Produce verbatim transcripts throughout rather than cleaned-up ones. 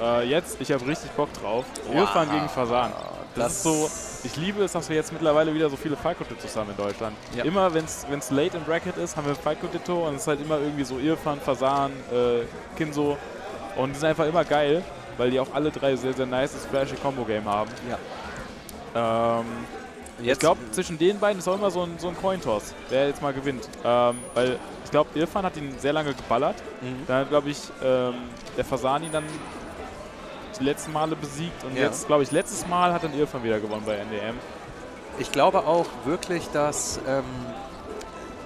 Äh, jetzt, ich habe richtig Bock drauf. Irfan wow. gegen Fasan. Das, das ist so, ich liebe es, dass wir jetzt mittlerweile wieder so viele Falco-Dittos haben in Deutschland. Ja. Immer, wenn es late im Bracket ist, haben wir Falco-Ditto und es ist halt immer irgendwie so Irfan, Fasan, äh, Kinso. Und die sind einfach immer geil, weil die auch alle drei sehr, sehr nice, flashy Combo-Game haben. Ja. Ähm, jetzt ich glaube, zwischen den beiden ist auch immer so ein, so ein Coin-Toss, wer jetzt mal gewinnt. Ähm, weil ich glaube, Irfan hat ihn sehr lange geballert. Mhm. Dann hat, glaube ich, ähm, der Fasan ihn dann die letzten Male besiegt. Und ja. jetzt, glaube ich, letztes Mal hat dann Irfan wieder gewonnen bei N D M. Ich glaube auch wirklich, dass... Ähm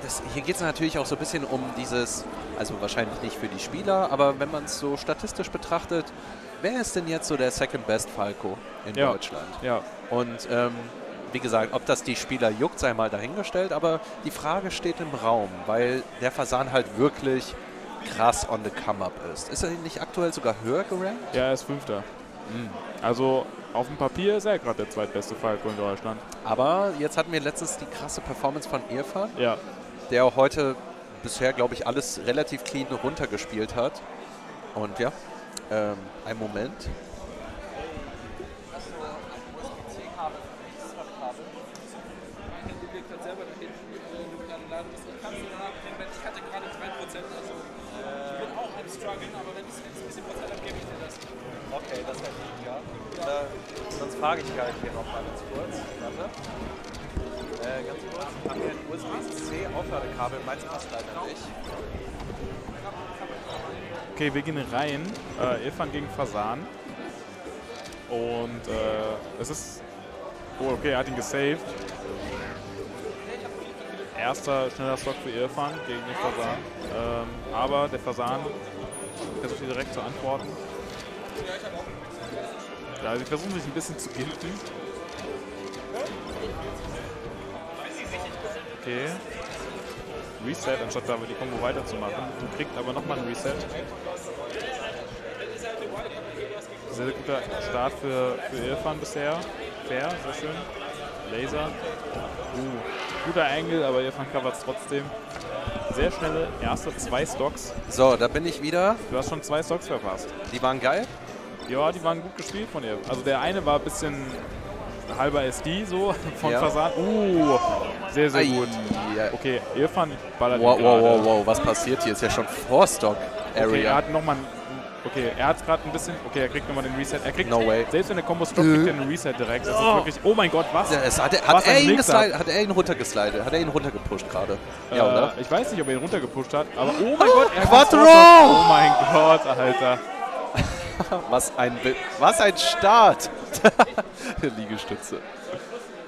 Das, hier geht es natürlich auch so ein bisschen um dieses, also wahrscheinlich nicht für die Spieler, aber wenn man es so statistisch betrachtet, wer ist denn jetzt so der Second Best Falco in ja. Deutschland? Ja. Und ähm, wie gesagt, ob das die Spieler juckt, sei mal dahingestellt, aber die Frage steht im Raum, weil der Fasan halt wirklich krass on the come-up ist. Ist er nicht aktuell sogar höher gerankt? Ja, er ist Fünfter. Mhm. Also... Auf dem Papier ist er gerade der zweitbeste Falco in Deutschland. Aber jetzt hatten wir letztens die krasse Performance von Irfan, ja. der auch heute bisher, glaube ich, alles relativ clean runtergespielt hat. Und ja, ähm, einen Moment. Sonst frage ich gar nicht hier nochmal ganz kurz. Warte. Äh, ganz kurz. Haben wir ein U S B C-Aufladekabel? Meins passt leider nicht. Okay, wir gehen rein. Äh, Irfan gegen Fasan. Und äh, es ist. Oh, okay, er hat ihn gesaved. Erster schneller Stock für Irfan gegen den Fasan. Ähm, aber der Fasan versucht hier direkt zu antworten. Also ich versuche mich ein bisschen zu gilten. Okay. Reset, anstatt damit die Kombo weiterzumachen. Du kriegst aber nochmal ein Reset. Sehr guter Start für, für Irfan bisher. Fair, sehr schön. Laser. Uh, guter Angle, aber Irfan covert es trotzdem. Sehr schnelle erste zwei Stocks. So, da bin ich wieder. Du hast schon zwei Stocks verpasst. Die waren geil. Ja, die waren gut gespielt von ihr. Also der eine war ein bisschen halber S D so von ja. Fasan. Uh, sehr, sehr Ai, gut. Ja. Okay, Irfan ballert wow, wow, wow, wow, was passiert hier? Ist ja schon Four-Stock-Area. Okay, er hat nochmal... Okay, er hat gerade ein bisschen... Okay, er kriegt nochmal den Reset. Er kriegt... No way. Selbst wenn der Combo stoppt, kriegt er einen Reset direkt. Das ist wirklich... Oh mein Gott, was? Ja, es hat, er, was hat, er ihn hat er ihn runtergeslidet? Hat er ihn runtergepusht gerade? Äh, ja, oder? Ich weiß nicht, ob er ihn runtergepusht hat, aber... Oh mein oh, Gott, er Quattro! Oh mein Gott, Alter. Was ein, Be was ein Start! Liegestütze.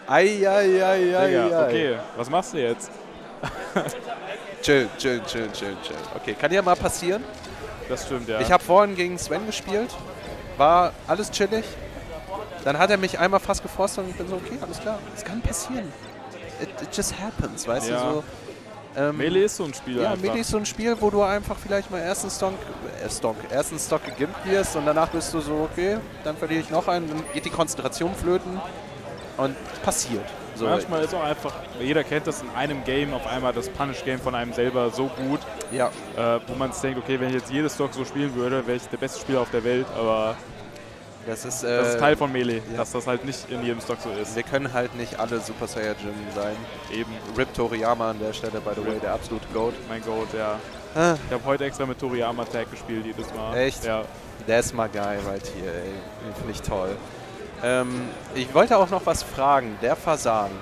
Ei, ei, ei, ei, Digga, ei. Okay, was machst du jetzt? Chill, chill, chill, chill, chill. Okay, kann ja mal passieren. Das stimmt, ja. Ich habe vorhin gegen Sven gespielt. War alles chillig. Dann hat er mich einmal fast gefrostet und ich bin so, okay, alles klar. Es kann passieren. It, it just happens, weißt ja. du? So. Ähm, Melee ist so ein Spiel. Ja, einfach. Melee ist so ein Spiel, wo du einfach vielleicht mal ersten Stock, äh, Stock, ersten Stock gegimpt wirst und danach bist du so, okay, dann verliere ich noch einen, dann geht die Konzentration flöten und passiert. So Manchmal ist auch einfach, jeder kennt das in einem Game, auf einmal das Punish-Game von einem selber so gut, ja. äh, wo man sich denkt, okay, wenn ich jetzt jedes Stock so spielen würde, wäre ich der beste Spieler auf der Welt, aber... Das ist, äh, das ist Teil von Melee, ja. dass das halt nicht in jedem Stock so ist. Wir können halt nicht alle Super Saiyajin sein. Eben. Rip Toriyama an der Stelle, by the Rip. way, der absolute Goat. Mein Goat, ja. Ah. Ich habe heute extra mit Toriyama Tag gespielt, jedes Mal. Echt? Ja. Das ist mal geil right hier, ey. Finde ich toll. Ähm, ich wollte auch noch was fragen. Der Fasan.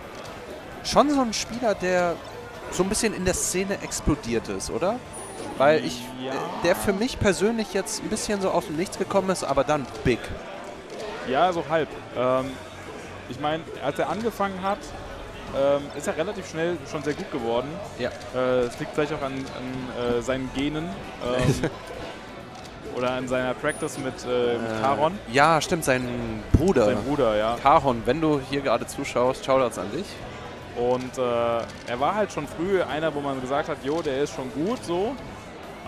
Schon so ein Spieler, der so ein bisschen in der Szene explodiert ist, oder? Weil ich, ja. der für mich persönlich jetzt ein bisschen so aus dem Nichts gekommen ist, aber dann big. Ja, so halb. Ähm, ich meine, als er angefangen hat, ähm, ist er relativ schnell schon sehr gut geworden. Ja. Es äh, liegt vielleicht auch an, an äh, seinen Genen ähm, oder an seiner Practice mit, äh, mit Karon. Äh, ja, stimmt, sein Bruder. Sein Bruder, ja. Karon, wenn du hier gerade zuschaust, Shoutouts an dich. Und äh, er war halt schon früh einer, wo man gesagt hat, jo, der ist schon gut so.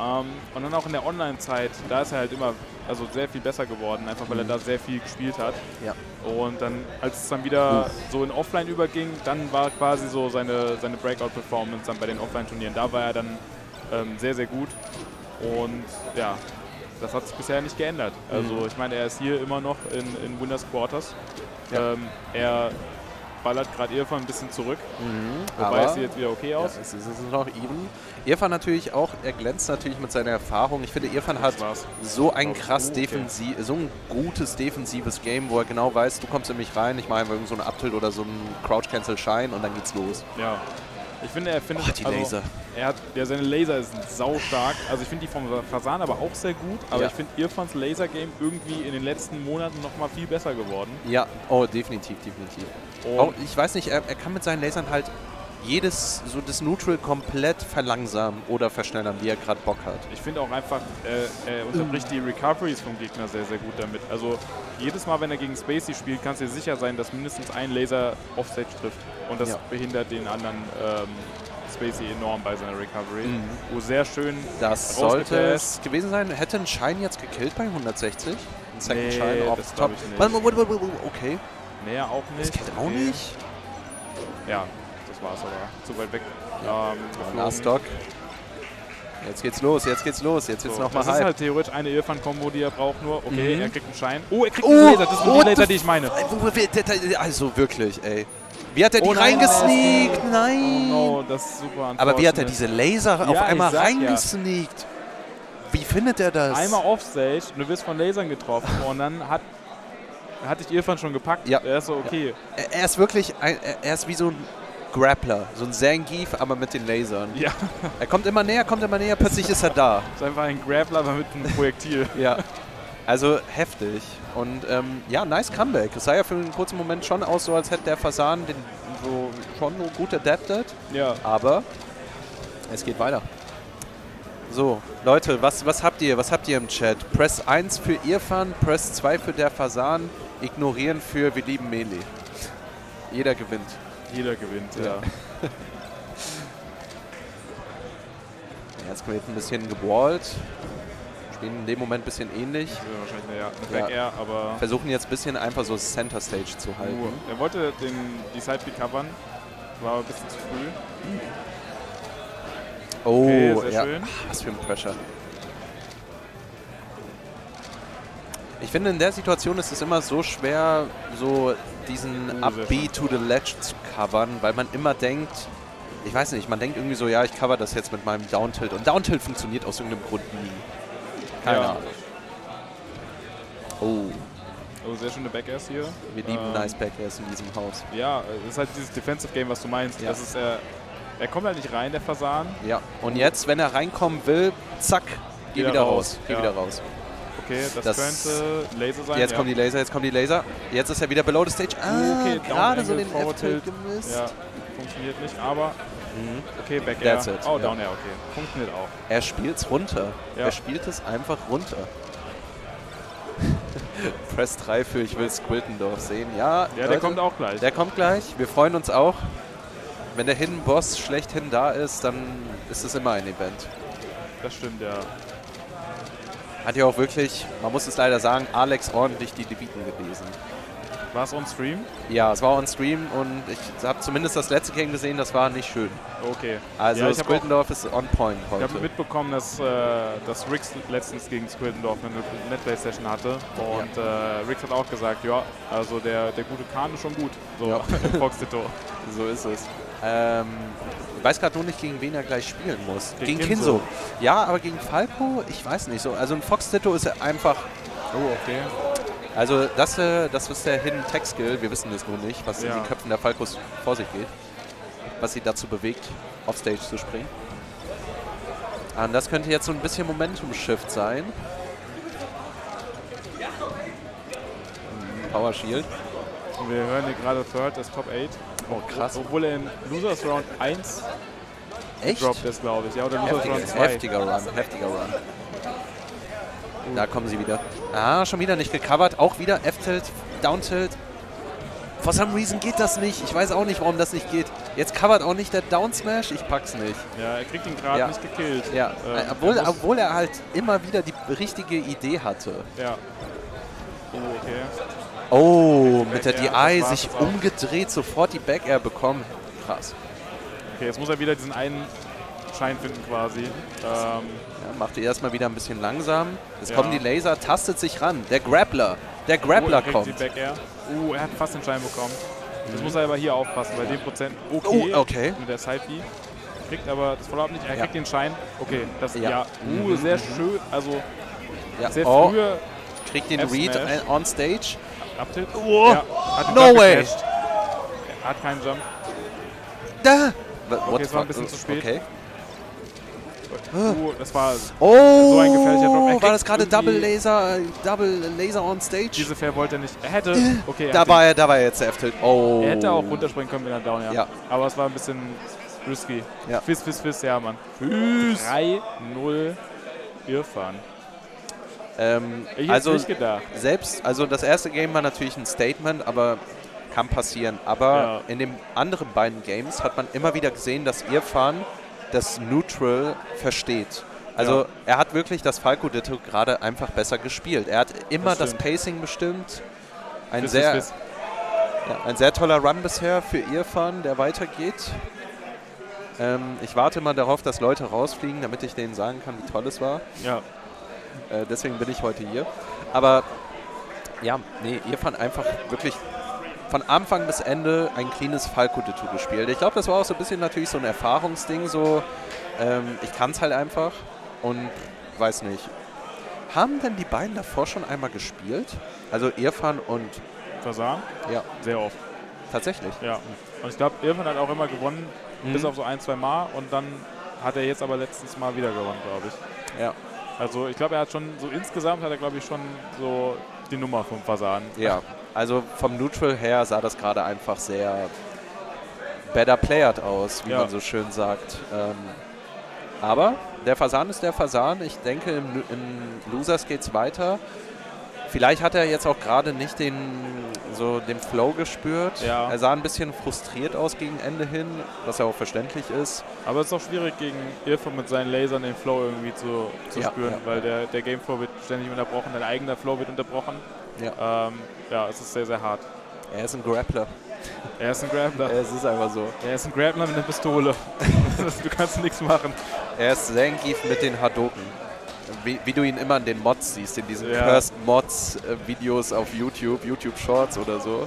Ähm, und dann auch in der Online-Zeit, da ist er halt immer... Also sehr viel besser geworden, einfach weil mhm. er da sehr viel gespielt hat. Ja. Und dann, als es dann wieder mhm. so in Offline überging, dann war quasi so seine, seine Breakout-Performance dann bei den Offline-Turnieren. Da war er dann ähm, sehr, sehr gut. Und ja, das hat sich bisher nicht geändert. Also mhm. ich meine, er ist hier immer noch in, in Wunders Quarters. Ja. Ähm, er ballert gerade Irfan ein bisschen zurück, mhm, wobei es sieht jetzt wieder okay aus. Ja, es ist noch eben. Irfan natürlich auch, er glänzt natürlich mit seiner Erfahrung. Ich finde, Irfan hat so ein krass defensiv, so ein gutes defensives Game, wo er genau weiß, du kommst in mich rein, ich mache einfach so einen Abtilt oder so einen Crouch-Cancel-Shine und dann geht's los. Ja. Ich finde, er findet... Oh, die Laser. Also, er hat, ja, seine Laser sind sau stark. Also ich finde die vom Fasan aber auch sehr gut. Aber ja. ich finde Irfans Laser-Game irgendwie in den letzten Monaten noch mal viel besser geworden. Ja, oh, definitiv, definitiv. Und auch, ich weiß nicht, er, er kann mit seinen Lasern halt jedes, so das Neutral komplett verlangsamen oder verschnellern, wie er gerade Bock hat. Ich finde auch einfach, äh, er unterbricht die Recoveries vom Gegner sehr, sehr gut damit. Also jedes Mal, wenn er gegen Spacey spielt, kannst du dir sicher sein, dass mindestens ein Laser Offstage trifft. Und das ja. behindert den anderen ähm, Spacey enorm bei seiner Recovery. Mhm. Wo sehr schön das sollte es gewesen sein. Hätte ein Shine jetzt gekillt bei hundertsechzig? Ein Second nee, Shine auf Top. Okay. Mehr auch nicht. Das geht auch okay. nicht. Ja. War es aber zu weit weg. Ja. Ähm, Last Stock. Jetzt geht's los, jetzt geht's los, jetzt wird's so, nochmal hype. Das ist halt theoretisch eine Irfan-Kombo, die er braucht nur. Okay, mhm. er kriegt einen Schein. Oh, er kriegt oh, einen Laser, das sind oh, die Laser, die ich meine. Also wirklich, ey. Wie hat er die oh, reingesneakt? Nein! Nein. Oh, no, das ist super. Aber wie hat er diese Laser ja, auf einmal reingesneakt? Ja. Wie findet er das? Einmal offstage, du wirst von Lasern getroffen und dann hat... Hatte ich Irfan schon gepackt? Ja. Er ist so, okay. Ja. Er ist wirklich, ein, er ist wie so ein... Grappler, so ein Zangief, aber mit den Lasern. Ja. Er kommt immer näher, kommt immer näher, plötzlich ist er da. Das ist einfach ein Grappler, aber mit einem Projektil. ja. Also heftig. Und ähm, ja, nice Comeback. Es sah ja für einen kurzen Moment schon aus, so als hätte der Fasan den so schon gut adapted. Ja. Aber es geht weiter. So, Leute, was, was habt ihr? Was habt ihr im Chat? Press eins für Irfan, Press zwei für der Fasan, ignorieren für wir lieben Melee. Jeder gewinnt. Jeder gewinnt, ja. ja. Jetzt wird ein bisschen geballt. Spielen in dem Moment ein bisschen ähnlich. Ja, wahrscheinlich eine Back-Air, aber... Versuchen jetzt ein bisschen einfach so Center Stage zu halten. Uh, er wollte den, die Side-Beat covern, war aber ein bisschen zu früh. Mhm. Oh, okay, sehr ja. schön. Ach, was für ein Pressure. Ich finde, in der Situation ist es immer so schwer, so diesen Up-B to the Ledge zu covern, weil man immer denkt, ich weiß nicht, man denkt irgendwie so, ja, ich cover das jetzt mit meinem Downtilt. Und Downtilt funktioniert aus irgendeinem Grund nie. Keine ja. Ahnung. Oh. Oh, sehr schöne Back-Airs hier. Wir lieben ähm, nice Back-Airs in diesem Haus. Ja, es ist halt dieses Defensive-Game, was du meinst. Ja. Das ist, äh, er kommt halt nicht rein, der Fasan. Ja, und jetzt, wenn er reinkommen will, zack, geh wieder, wieder raus. raus. Geh ja. wieder raus. Okay, das, das könnte Laser sein. Jetzt ja. kommen die Laser, jetzt kommen die Laser. Jetzt ist er wieder below the stage. Ah, okay, gerade so den F-Tilt gemisst. Ja, funktioniert nicht, aber... Mhm. Okay, Back Air. That's it. Oh, Down Air, okay. Funktioniert auch. Er spielt es runter. Ja. Er spielt es einfach runter. Press drei für, ich will Skrildendorf sehen. Ja, ja Leute, der kommt auch gleich. Der kommt gleich. Wir freuen uns auch. Wenn der Hidden Boss schlechthin da ist, dann ist es immer ein Event. Das stimmt, ja. Hat ja auch wirklich, man muss es leider sagen, Alex ordentlich die Debiten gewesen. War es on Stream? Ja, es war on Stream und ich habe zumindest das letzte Game gesehen, das war nicht schön. Okay. Also ja, Skrildendorf ist on point heute. Ich habe mitbekommen, dass, äh, dass Rix letztens gegen Skrildendorf eine Netplay-Session hatte und ja. äh, Rix hat auch gesagt, ja, also der, der gute Kahn ist schon gut. So, ja. So ist es. Ähm, ich weiß gerade nur nicht, gegen wen er gleich spielen muss. Gegen, gegen Kinzo. Kinzo. Ja, aber gegen Falco, ich weiß nicht so. Also ein Fox-Ditto ist er einfach... Oh, okay. Also das, äh, das ist der Hidden Tech Skill. Wir wissen das nur nicht, was ja. in den Köpfen der Falcos vor sich geht. Was sie dazu bewegt, offstage zu springen. Und das könnte jetzt so ein bisschen Momentum-Shift sein. Power Shield. Und wir hören hier gerade Third, das Top acht. Oh, krass. Obwohl er in Losers Round eins echt? Droppt ist, glaube ich. Ja, oder Losers heftiger, Round zwei. Heftiger Run, heftiger Run. Uh. Da kommen sie wieder. Ah, schon wieder nicht gecovert. Auch wieder F-Tilt, Down-Tilt. For some reason geht das nicht. Ich weiß auch nicht, warum das nicht geht. Jetzt covert auch nicht der Down-Smash. Ich pack's nicht. Ja, er kriegt ihn gerade ja. nicht gekillt. Ja, ähm, obwohl, er obwohl er halt immer wieder die richtige Idee hatte. Ja. Oh, okay. Oh, mit der D I sich umgedreht, sofort die Back-Air bekommen. Krass. Okay, jetzt muss er wieder diesen einen Schein finden quasi. Ähm ja, macht ihr erstmal wieder ein bisschen langsam. Jetzt ja. kommen die Laser, tastet sich ran. Der Grappler. Der Grappler oh, kommt. Uh, er hat fast den Schein bekommen. Das mhm. muss er aber hier aufpassen, bei ja. dem Prozent okay, oh, okay. mit der Side-B. Kriegt aber das Follow-up nicht. Er ja. kriegt den Schein. Okay, das ja. ja. Uh, mhm. sehr schön. Also ja. sehr oh. frühe. Kriegt den Read on stage. Up-Tilt. Oh. Ja. No way! Gecasht. Er hat keinen Jump. Da! Okay, What das war ein bisschen zu spät. Okay. Uh, das war oh, so ein gefährlicher Drop. War das gerade Double Laser, Double Laser on Stage? Diese Fair wollte er nicht. Er hätte. Okay, er da, war er, da war er jetzt der F-Tilt. Oh. Er hätte auch runterspringen können, wenn er down, ja. ja. Aber es war ein bisschen risky. Ja. Fiss, fiss, fiss, ja, Mann. drei null Irfan. Ähm, ich also, nicht gedacht. Selbst, also das erste Game war natürlich ein Statement, aber kann passieren. Aber ja. in den anderen beiden Games hat man immer wieder gesehen, dass Irfan das Neutral versteht. Also ja. er hat wirklich das Falco-Ditto gerade einfach besser gespielt. Er hat immer das, das Pacing bestimmt. Ein, Fiss, sehr, Fiss. Ja, ein sehr toller Run bisher für Irfan, der weitergeht. Ähm, ich warte mal darauf, dass Leute rausfliegen, damit ich denen sagen kann, wie toll es war. Ja. Äh, deswegen bin ich heute hier. Aber ja, nee, Irfan einfach wirklich von Anfang bis Ende ein cleanes Falco-Ditto gespielt. Ich glaube, das war auch so ein bisschen natürlich so ein Erfahrungsding, so ähm, ich kann es halt einfach und weiß nicht. Haben denn die beiden davor schon einmal gespielt? Also Irfan und Fasan? Ja. Sehr oft. Tatsächlich? Ja. Und ich glaube, Irfan hat auch immer gewonnen, mhm. bis auf so ein, zwei Mal und dann hat er jetzt aber letztens mal wieder gewonnen, glaube ich. Ja. Also ich glaube, er hat schon, so insgesamt hat er, glaube ich, schon so die Nummer vom Fasan. Ja. Also vom Neutral her sah das gerade einfach sehr better playered aus, wie ja. man so schön sagt. Ähm, aber der Fasan ist der Fasan. Ich denke, im, im Losers geht's weiter. Vielleicht hat er jetzt auch gerade nicht den, so den Flow gespürt. Ja. Er sah ein bisschen frustriert aus gegen Ende hin, was ja auch verständlich ist. Aber es ist auch schwierig gegen Irfan mit seinen Lasern den Flow irgendwie zu, zu ja, spüren, ja. weil der, der Gameflow wird ständig unterbrochen, dein eigener Flow wird unterbrochen. Ja. Ähm, ja, es ist sehr, sehr hart. Er ist ein Grappler. Er ist ein Grappler. Es ist einfach so. Er ist ein Grappler mit einer Pistole. Du kannst nichts machen. Er ist Zangief mit den Hadoken. Wie, wie du ihn immer in den Mods siehst, in diesen ja. Cursed Mods-Videos auf YouTube, YouTube Shorts oder so.